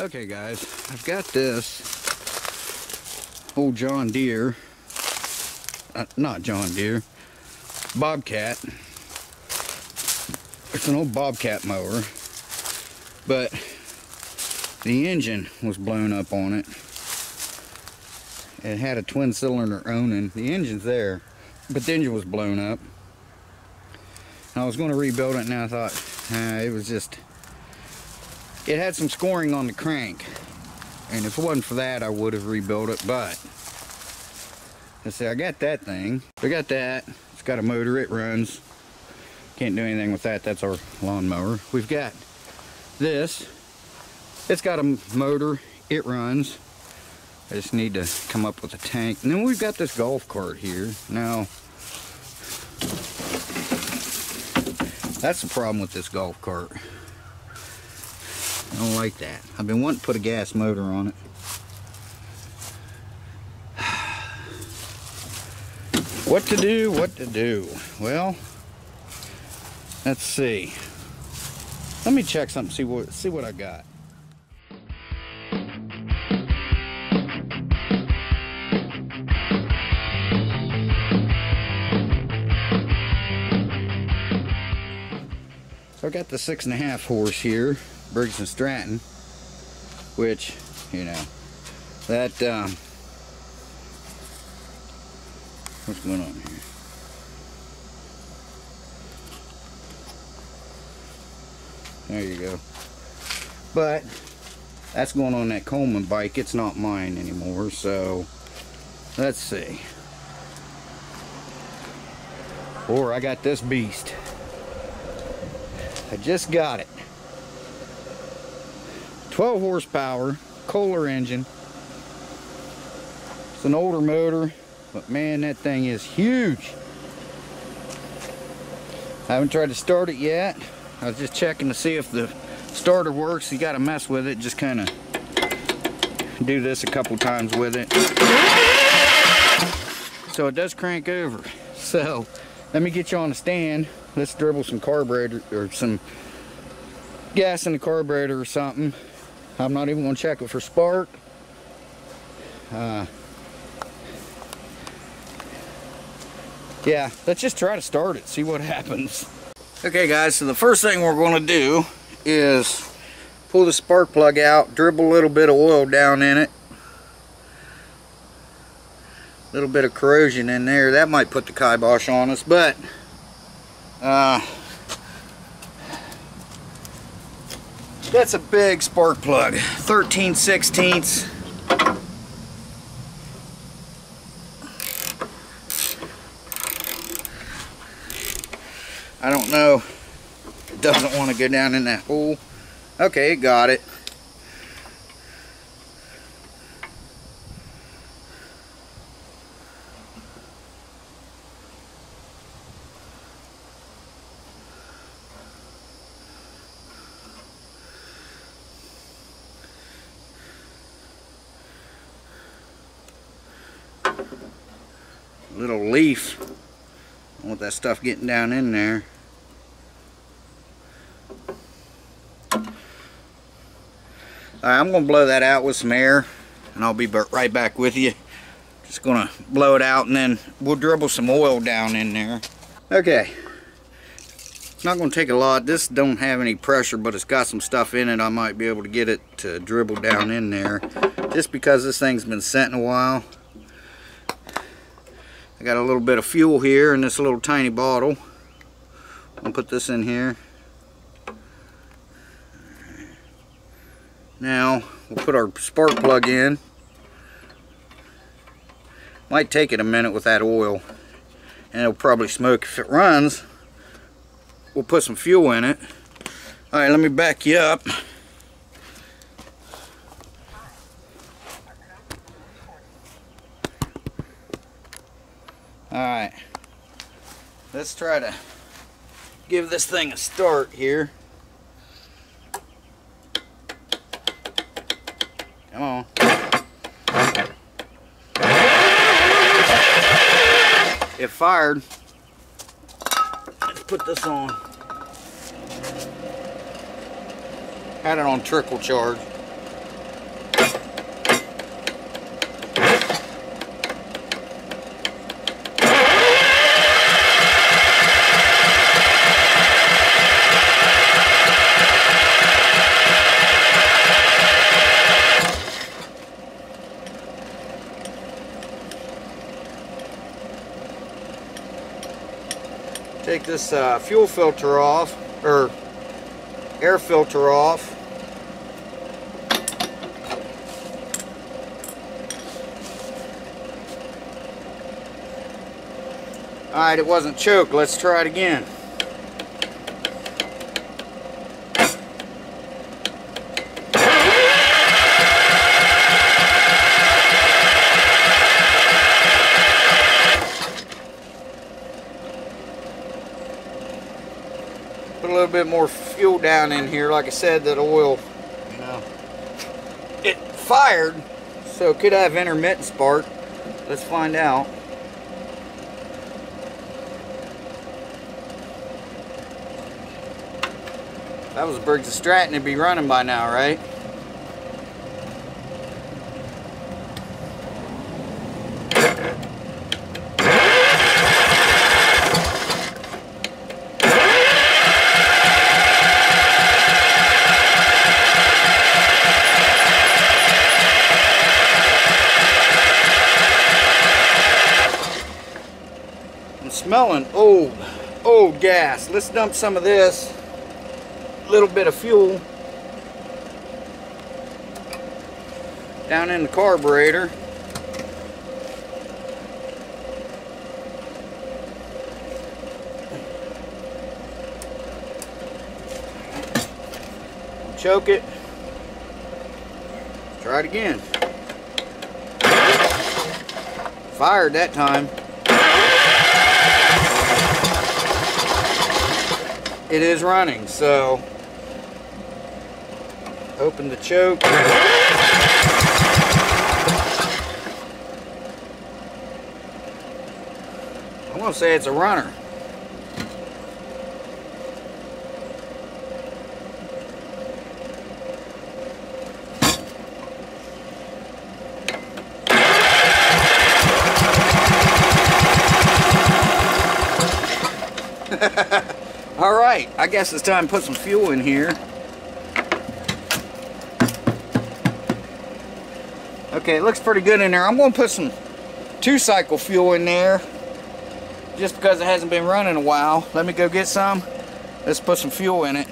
Okay guys, I've got this old John Deere, Bobcat. It's an old Bobcat mower, but the engine was blown up on it. It had a twin cylinder Onan. The engine's there, but the engine was blown up. I was going to rebuild it, and I thought it had some scoring on the crank, and if it wasn't for that, I would have rebuilt it. But let's see, I got that thing. I got that. It's got a motor. It runs. Can't do anything with that. That's our lawnmower. We've got this. It's got a motor. It runs. I just need to come up with a tank. And then we've got this golf cart here. Now, that's the problem with this golf cart. I don't like that. I've been wanting to put a gas motor on it. What to do, what to do? Well, let's see. Let me check something, see what I got. So I got the 6.5 horse here, Briggs and Stratton, which, you know, that, what's going on here? There you go. But that's going on that Coleman bike. It's not mine anymore, so let's see. Or I got this beast. I just got it. 12 horsepower, Kohler engine. It's an older motor, but man, that thing is huge. I haven't tried to start it yet. I was just checking to see if the starter works. You gotta mess with it, just kinda do this a couple times with it. So it does crank over. So let me get you on the stand. Let's dribble some carburetor or some gas in the carburetor or something. I'm not even gonna check it for spark. Yeah, let's just try to start it, see what happens. Okay guys, so the first thing we're going to do is pull the spark plug out, dribble a little bit of oil down in it. A little bit of corrosion in there. That might put the kibosh on us, but that's a big spark plug. 13/16. I don't know, it doesn't want to go down in that hole. Okay, it got it. Little leaf. I want that stuff getting down in there. Alright, I'm going to blow that out with some air, and I'll be right back with you. Just going to blow it out, and then we'll dribble some oil down in there. Okay. It's not going to take a lot. This don't have any pressure, but it's got some stuff in it. I might be able to get it to dribble down in there. Just because this thing's been sitting a while. I got a little bit of fuel here in this little tiny bottle. I'll put this in here. Now we'll put our spark plug in. Might take it a minute with that oil, and it'll probably smoke. If it runs, we'll put some fuel in it. All right, let me back you up. Alright, let's try to give this thing a start here. Come on. It fired. Let's put this on. Had it on trickle charge. Take this fuel filter off, or air filter off. Alright, it wasn't choked. Let's try it again. Put a little bit more fuel down in here. Like I said, that oil, you know, it fired. So could I have intermittent spark? Let's find out. If that was Briggs and Stratton, it'd be running by now, right? Smelling old gas. Let's dump some of this little bit of fuel down in the carburetor. Choke it. Try it again. Fired that time. It is running, so open the choke. I'm gonna say it's a runner. All right, I guess it's time to put some fuel in here. Okay, it looks pretty good in there. I'm going to put some 2-cycle fuel in there just because it hasn't been running a while. Let me go get some. Let's put some fuel in it.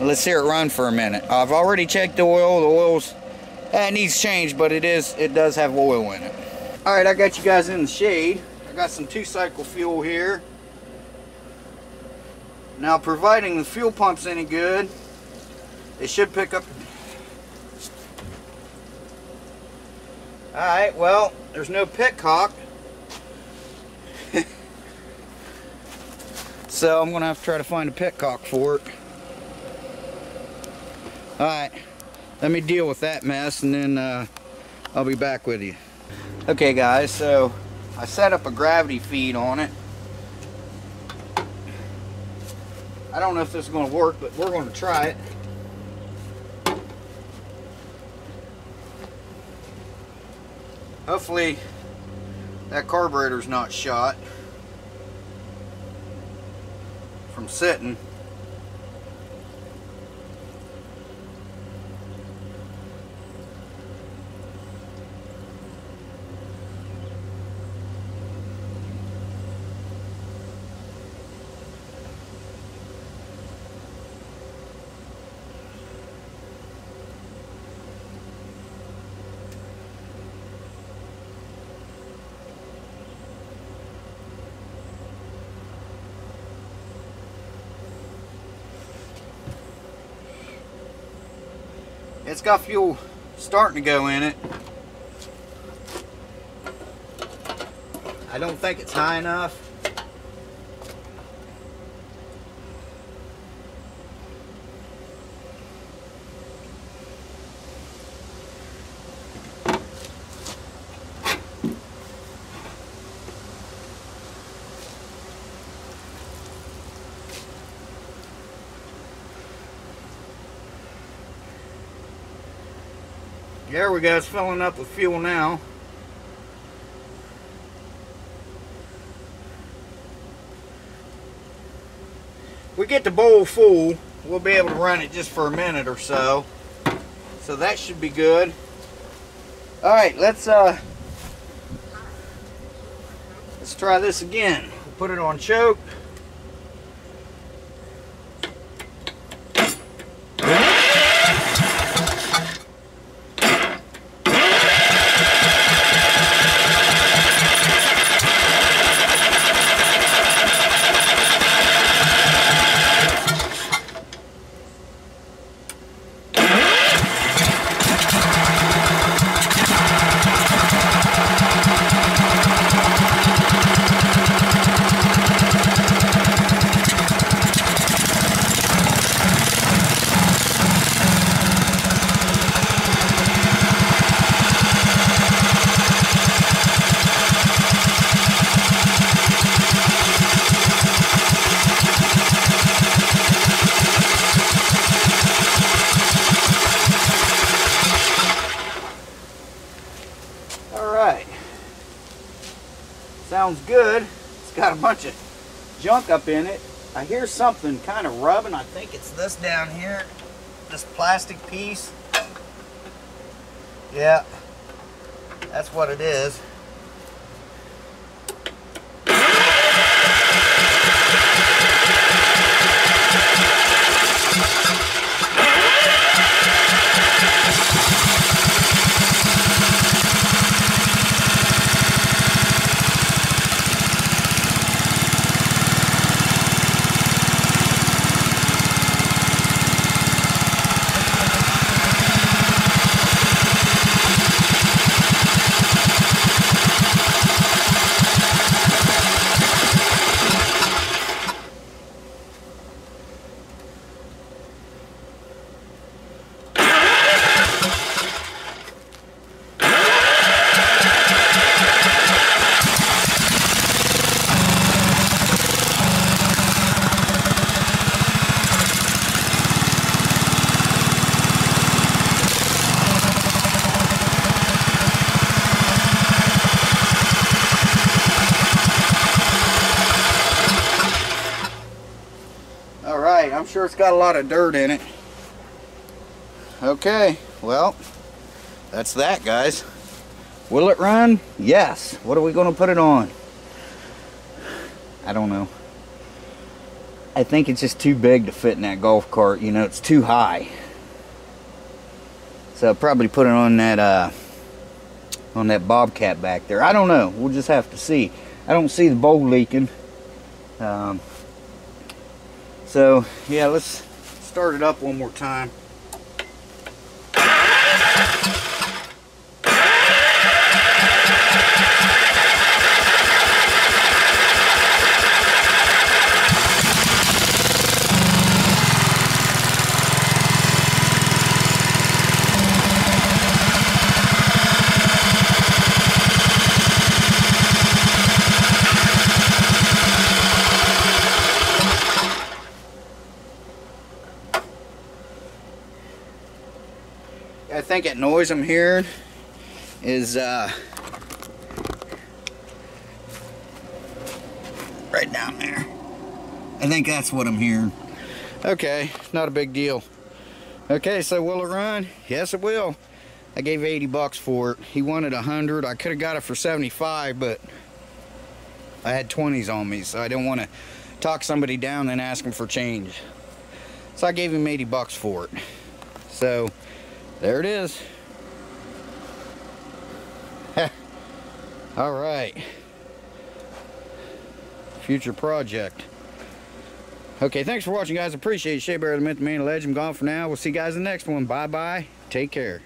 Let's hear it run for a minute. I've already checked the oil. The oil's, it needs change, but it does have oil in it. All right, I got you guys in the shade. I got some 2-cycle fuel here. Now, providing the fuel pump's any good, it should pick up. Alright, well, there's no petcock. So I'm going to have to try to find a petcock for it. Alright, let me deal with that mess and then I'll be back with you. Okay guys, so I set up a gravity feed on it. I don't know if this is going to work, but we're going to try it. Hopefully that carburetor's not shot from sitting. It's got fuel starting to go in it. I don't think it's high enough. There we go, it's filling up with fuel now. We get the bowl full, we'll be able to run it just for a minute or so. So that should be good. Alright, let's try this again. Put it on choke. sounds good. It's got a bunch of junk up in it. I hear something kind of rubbing. I think it's this down here, this plastic piece. Yeah, that's what it is. I'm sure it's got a lot of dirt in it. Okay, well, that's that, guys. Will it run? Yes. What are we going to put it on? I don't know. I think it's just too big to fit in that golf cart. You know, it's too high. So I'll probably put it on that Bobcat back there. I don't know. We'll just have to see. I don't see the bowl leaking. So, yeah, let's start it up one more time. I think that noise I'm hearing is right down there. I think that's what I'm hearing. Okay, not a big deal. Okay, so will it run? Yes, it will. I gave $80 for it. He wanted 100. I could have got it for 75, but I had 20s on me, so I didn't want to talk somebody down and ask them for change. So I gave him $80 for it. So there it is. All right. Future project. Okay, thanks for watching, guys. Appreciate you. Shea Bear, the Myth, the Man, the Legend. I'm gone for now. We'll see you guys in the next one. Bye-bye. Take care.